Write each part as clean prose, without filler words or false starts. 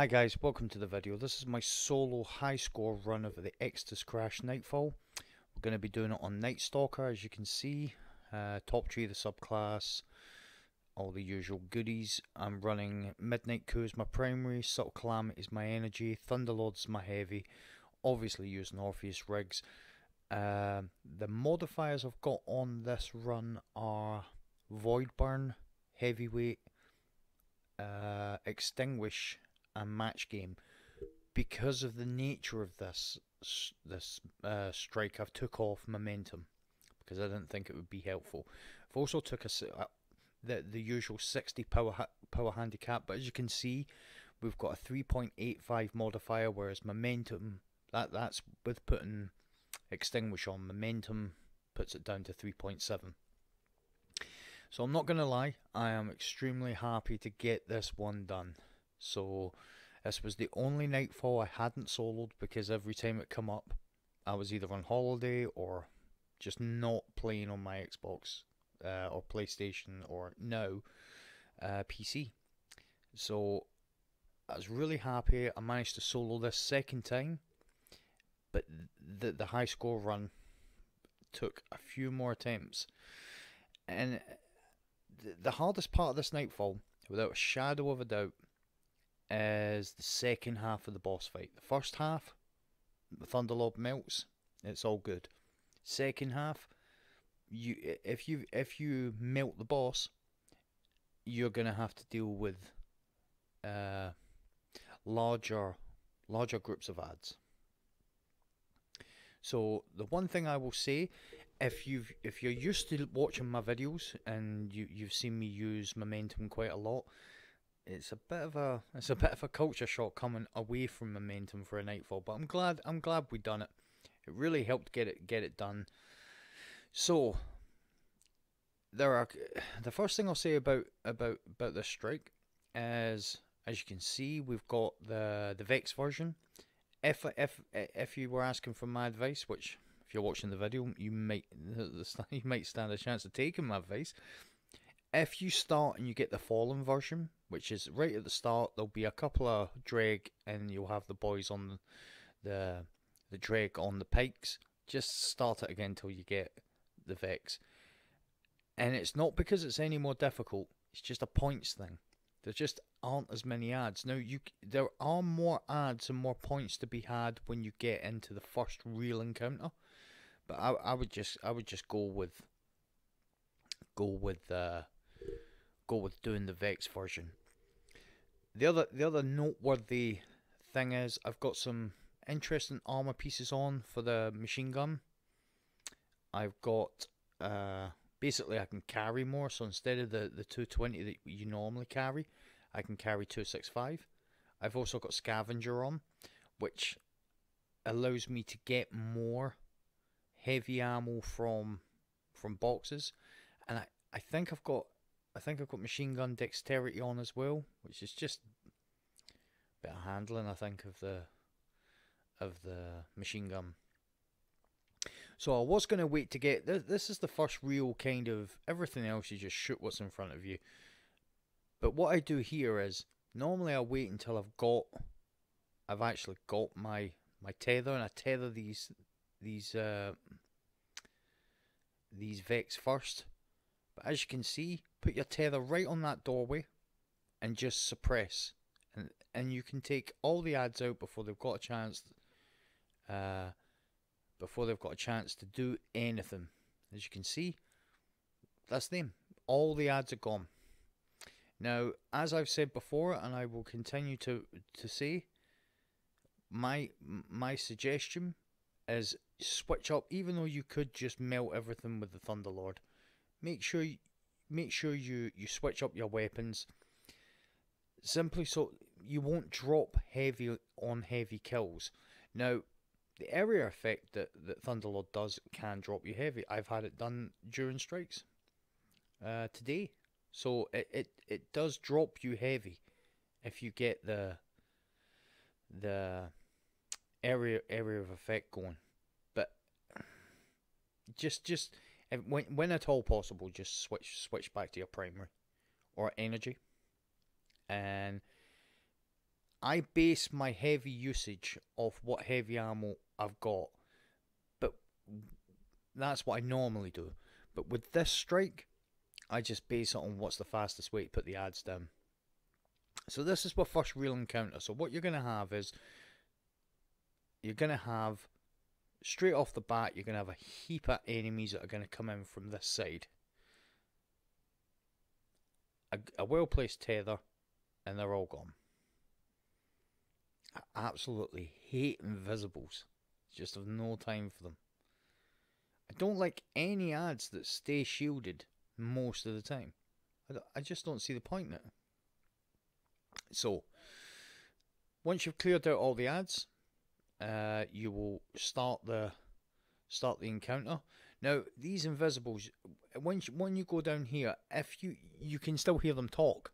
Hi guys, welcome to the video. This is my solo high score run of the Exodus Crash Nightfall. We're going to be doing it on Nightstalker, as you can see. Top tree, the subclass, all the usual goodies. I'm running Midnight Coup as my primary, Subtle Calamity is my energy, Thunderlord's my heavy, obviously using Orpheus Rigs. The modifiers I've got on this run are Void Burn, Heavyweight, Extinguish and Match Game. Because of the nature of this strike, I've took off momentum because I didn't think it would be helpful. I've also took the usual 60 power handicap, but as you can see, we've got a 3.85 modifier, whereas momentum, that's with putting Extinguish on, momentum puts it down to 3.7. So I'm not going to lie, I am extremely happy to get this one done. So this was the only Nightfall I hadn't soloed, because every time it come up I was either on holiday or just not playing on my Xbox or PlayStation or now PC. So I was really happy I managed to solo this second time, but the high score run took a few more attempts. And the hardest part of this Nightfall, without a shadow of a doubt, is the second half of the boss fight. The first half, the Thunderlord melts, it's all good. Second half, if you melt the boss, you're gonna have to deal with larger groups of ads. So the one thing I will say, if you're used to watching my videos and you've seen me use momentum quite a lot, it's a bit of a culture shock coming away from momentum for a Nightfall, but I'm glad we done it. It really helped get it done. So the first thing I'll say about this strike is, as you can see, we've got the Vex version. If you were asking for my advice, which if you're watching the video, you might stand a chance of taking my advice. If you start and you get the Fallen version, which is right at the start, there'll be a couple of dreg, and you'll have the boys on the dreg on the pikes. Just start it again till you get the Vex, and it's not because it's any more difficult. It's just a points thing. There just aren't as many ads now. There are more ads and more points to be had when you get into the first real encounter. But I would just go with doing the Vex version. The other noteworthy thing is I've got some interesting armor pieces on for the machine gun. I've got basically I can carry more, so instead of the 220 that you normally carry, I can carry 265. I've also got Scavenger on, which allows me to get more heavy ammo from boxes, and I think I've got machine gun dexterity on as well, which is just a bit of handling, I think, of the machine gun. So I was going to wait to get this is the first real kind of everything else. You just shoot what's in front of you. But what I do here is normally I wait until I've actually got my tether, and I tether these Vex first. But as you can see, put your tether right on that doorway and just suppress, and you can take all the ads out before they've got a chance. Before they've got a chance to do anything. As you can see, that's them. All the ads are gone. Now, as I've said before, and I will continue to say, my suggestion is switch up. Even though you could just melt everything with the Thunderlord, make sure you switch up your weapons, simply so you won't drop heavy on heavy kills. Now, the area effect that Thunderlord does can drop you heavy. I've had it done during strikes today. So it does drop you heavy if you get the area of effect going. But just when at all possible, just switch back to your primary or energy. And I base my heavy usage off what heavy ammo I've got, but that's what I normally do. But with this strike, I just base it on what's the fastest way to put the adds down. So this is my first real encounter. So what you're going to have is, you're going to have, straight off the bat, you're going to have a heap of enemies that are going to come in from this side. A well-placed tether, and they're all gone. I absolutely hate invisibles. Just have no time for them. I don't like any adds that stay shielded most of the time. I just don't see the point in it. So, once you've cleared out all the adds, you will start the encounter. Now, these invisibles, when you go down here, if you can still hear them talk,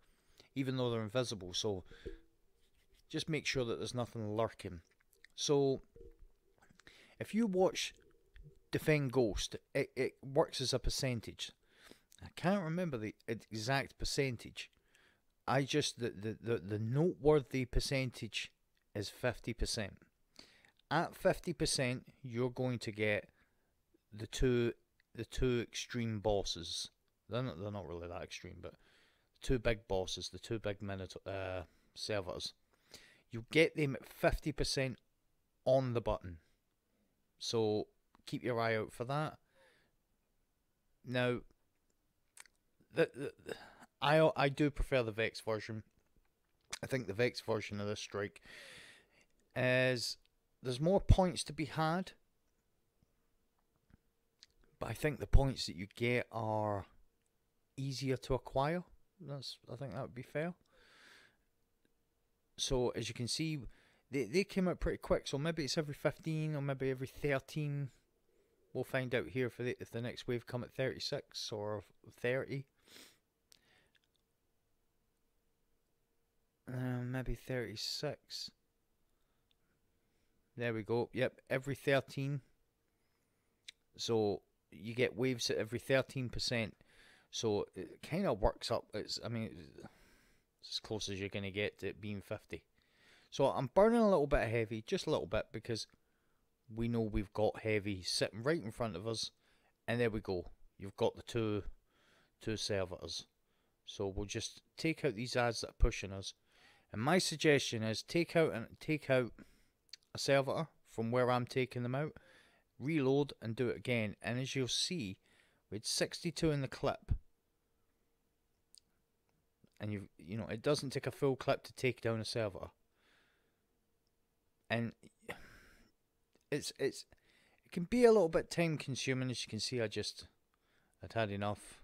even though they're invisible. So, just make sure that there's nothing lurking. So, if you watch Defend Ghost, it works as a percentage. I can't remember the exact percentage. I just, the noteworthy percentage is 50%. At 50%, you're going to get the two extreme bosses. They're not really that extreme, but two big bosses, the two big servitors. You get them at 50% on the button. So keep your eye out for that. Now, I do prefer the Vex version. I think the Vex version of this strike is, there's more points to be had, but I think the points that you get are easier to acquire. I think that would be fair. So as you can see, they came out pretty quick. So maybe it's every 15 or maybe every 13. We'll find out here if the next wave come at 36 or 30. Maybe 36. There we go. Yep, every 13. So you get waves at every 13%. So it kind of works up. It's as close as you're going to get to it being 50. So I'm burning a little bit of heavy, just a little bit, because we know we've got heavy sitting right in front of us. And there we go. You've got the two servitors. So we'll just take out these ads that are pushing us. And my suggestion is take out a servitor from where I'm taking them out, reload and do it again. And as you'll see, we had 62 in the clip. And you know, it doesn't take a full clip to take down a servitor. And it can be a little bit time consuming. As you can see, I'd had enough.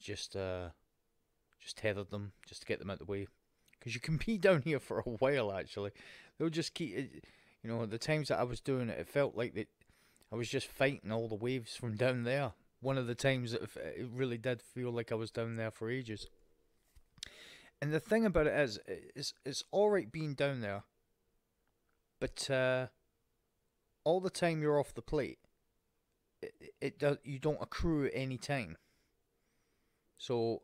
Just tethered them, just to get them out of the way, because you can be down here for a while. Actually, they'll just keep. You know, the times that I was doing it, it felt like that I was just fighting all the waves from down there. One of the times that it really did feel like I was down there for ages. And the thing about it is, it's all right being down there, but all the time you're off the plate, you don't accrue any time. So,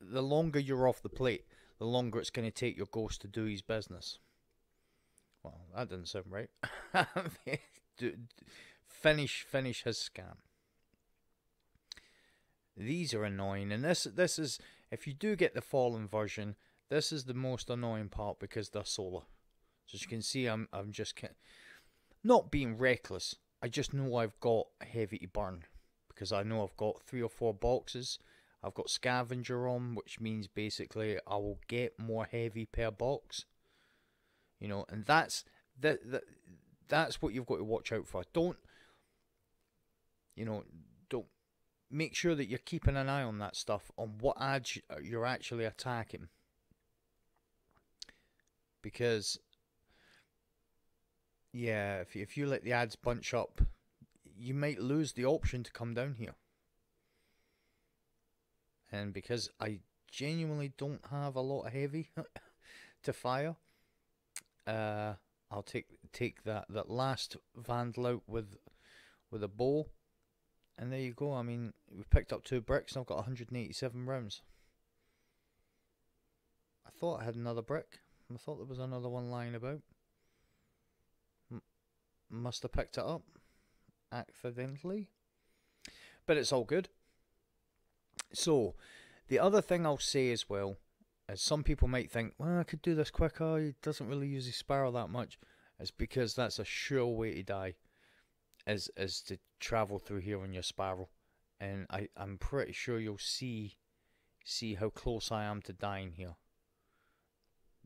the longer you're off the plate, the longer it's going to take your ghost to do his business. Well, that doesn't sound right. finish his scam. These are annoying, and this is, if you do get the Fallen version, this is the most annoying part because they're solar. So as you can see, I'm just not being reckless. I just know I've got heavy to burn because I know I've got 3 or 4 boxes. I've got scavenger on, which means basically I will get more heavy per box. You know, and that's what you've got to watch out for. Don't make sure that you're keeping an eye on that stuff, on what ads you're actually attacking, because yeah, if you let the ads bunch up, you might lose the option to come down here. And because I genuinely don't have a lot of heavy to fire, I'll take that last vandal out with a bow, and there you go. I mean, we've picked up 2 bricks, and I've got 187 rounds. I thought I had another brick. I thought there was another one lying about. Must have picked it up accidentally, but it's all good. So the other thing I'll say as well is some people might think, well, I could do this quicker, he doesn't really use his spiral that much. It's because that's a sure way to die, is to travel through here on your spiral, and I'm pretty sure you'll see how close I am to dying here.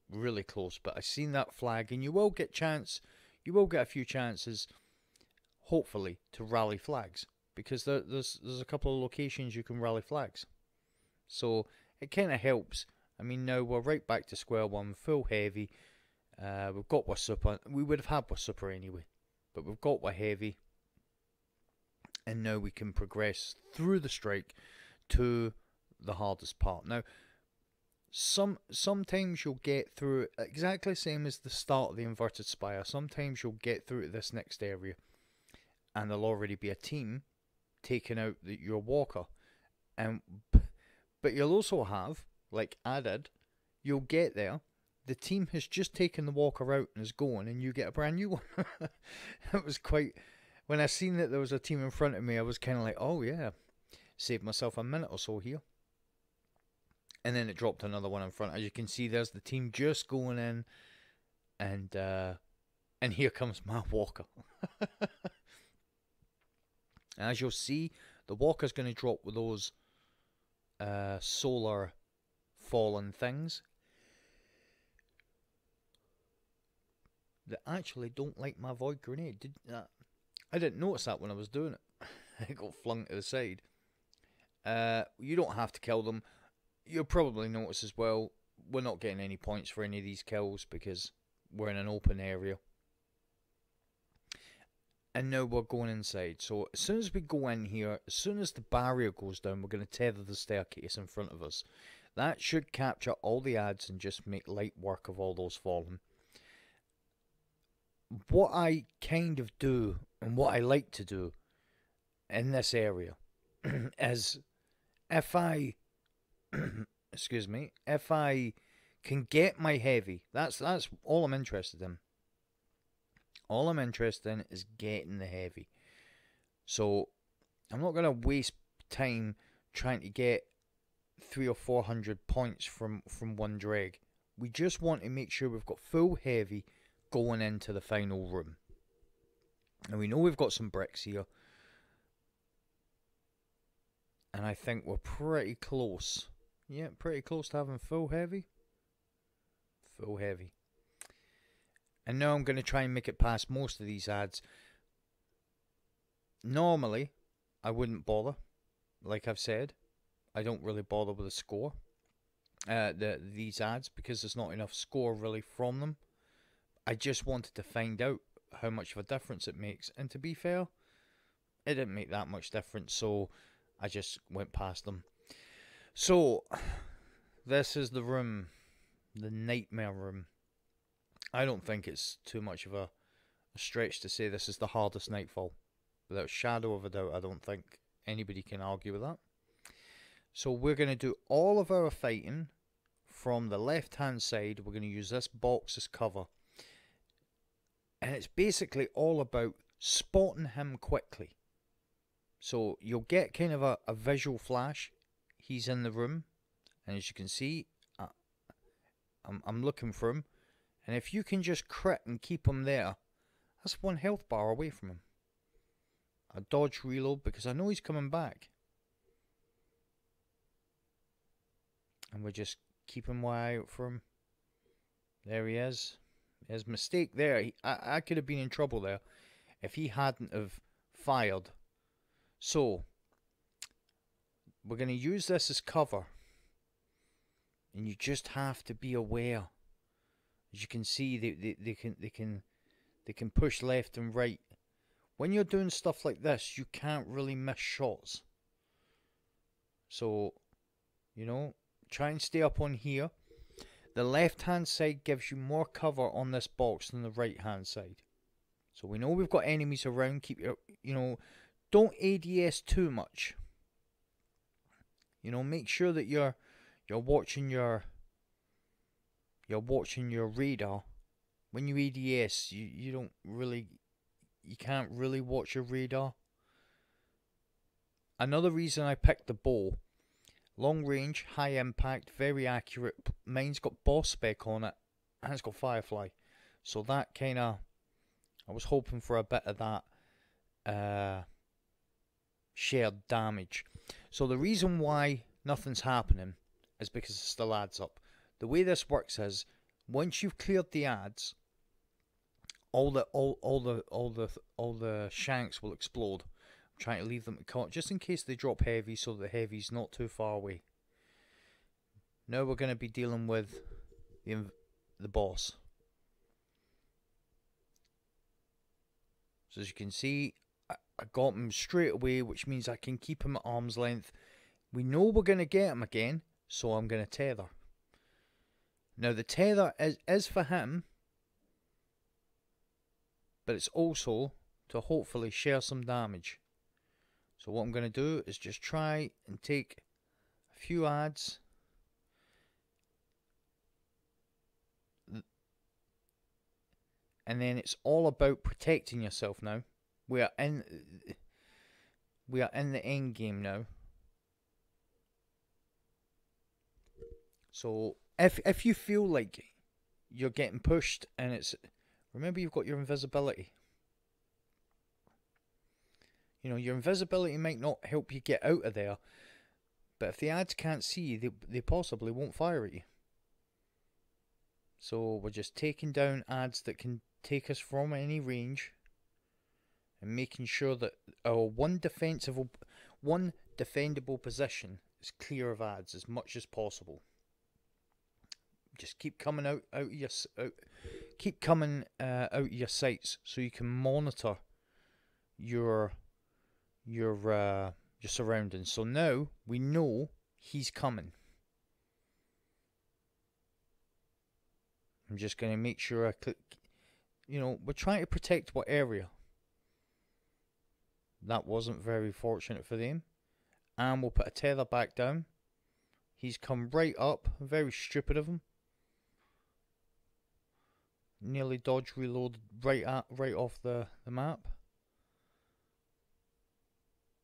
Really close. But I've seen that flag, and you will get chance. You will get a few chances, hopefully, to rally flags, because there's a couple of locations you can rally flags. So it kind of helps. I mean, now we're right back to square one, full heavy. We've got our super. We would have had our super anyway, but we've got our heavy, and now we can progress through the strike to the hardest part. Now, sometimes you'll get through exactly the same as the start of the Inverted Spire. Sometimes you'll get through to this next area and there'll already be a team taking out your walker, and but you'll also have, like I did, you'll get there, the team has just taken the walker out and is going, and you get a brand new one. It was quite, when I seen that there was a team in front of me, I was kind of like, oh yeah, saved myself a minute or so here. And then it dropped another one in front. As you can see, there's the team just going in. And here comes my walker. As you'll see, the walker's going to drop with those solar fallen things that actually don't like my void grenade. I didn't notice that when I was doing it. It got flung to the side. You don't have to kill them. You'll probably notice as well, we're not getting any points for any of these kills because we're in an open area. And now we're going inside. So as soon as we go in here, as soon as the barrier goes down, we're going to tether the staircase in front of us. That should capture all the ads and just make light work of all those fallen. What I kind of do, and what I like to do in this area, is if I... excuse me, if I can get my heavy, that's all I'm interested in. All I'm interested in is getting the heavy. So I'm not going to waste time trying to get 300 or 400 points from one drag. We just want to make sure we've got full heavy going into the final room. And we know we've got some bricks here. And I think we're pretty close. Yeah, pretty close to having full heavy. Full heavy. And now I'm going to try and make it past most of these ads. Normally, I wouldn't bother. Like I've said, I don't really bother with the score. These ads, because there's not enough score really from them. I just wanted to find out how much of a difference it makes. And to be fair, it didn't make that much difference, so I just went past them. So, this is the room, the nightmare room. I don't think it's too much of a stretch to say this is the hardest Nightfall. Without a shadow of a doubt, I don't think anybody can argue with that. So we're going to do all of our fighting from the left hand side. We're going to use this box as cover. And it's basically all about spotting him quickly. So you'll get kind of a visual flash. He's in the room, and as you can see, I'm looking for him, and if you can just crit and keep him there, that's one health bar away from him. I dodge reload because I know he's coming back, and we're just keeping my eye out for him. There he is. His mistake there. I could have been in trouble there if he hadn't have fired. So we're going to use this as cover, and you just have to be aware. As you can see, they can push left and right. When you're doing stuff like this, you can't really miss shots. So, you know, try and stay up on here. The left hand side gives you more cover on this box than the right hand side. So we know we've got enemies around. Keep your, you know, don't ADS too much. You know, make sure that you're watching your you're watching your radar. When you EDS, you don't really, you can't really watch your radar. Another reason I picked the bow. Long range, high impact, very accurate. Mine's got boss spec on it, and it's got Firefly. So that kind of, I was hoping for a bit of that shared damage. So the reason why nothing's happening is because it still adds up. The way this works is, once you've cleared the adds, all the shanks will explode. I'm trying to leave them to caught just in case they drop heavy, so the heavy's not too far away. Now we're going to be dealing with the boss. So as you can see, I got him straight away, which means I can keep him at arm's length. We know we're going to get him again, so I'm going to tether. Now the tether is for him, but it's also to hopefully share some damage. So what I'm going to do is just try and take a few adds. And then it's all about protecting yourself now. We are in the end game now. So if you feel like you're getting pushed, and it's, remember you've got your invisibility. You know, your invisibility might not help you get out of there, but if the ads can't see you, they possibly won't fire at you. So we're just taking down ads that can take us from any range, and making sure that our one defendable position is clear of ads as much as possible. Just keep coming out of your sights, so you can monitor your surroundings. So now we know he's coming. I'm just going to make sure I click. You know, we're trying to protect what area. That wasn't very fortunate for them. And we'll put a tether back down. He's come right up. Very stupid of him. Nearly dodge reloaded right off the map.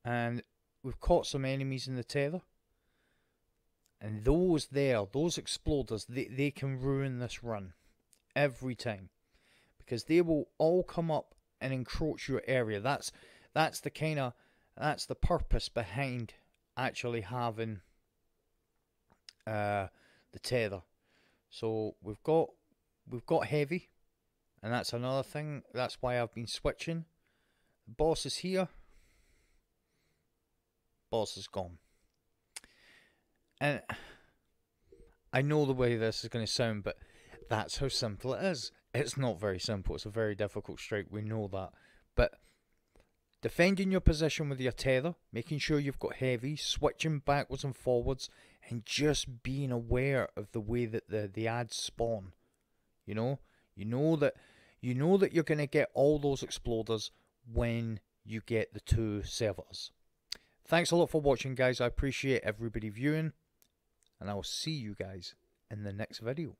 And we've caught some enemies in the tether. And those there, those exploders, they can ruin this run every time, because they will all come up and encroach your area. That's the purpose behind actually having the tether. So we've got heavy, and that's another thing. That's why I've been switching. The boss is here. Boss is gone. And I know the way this is going to sound, but that's how simple it is. It's not very simple. It's a very difficult strike. We know that. But defending your position with your tether, making sure you've got heavy, switching backwards and forwards, and just being aware of the way that the ads spawn. You know that you're going to get all those exploders when you get the two servers. Thanks a lot for watching, guys. I appreciate everybody viewing. And I'll see you guys in the next video.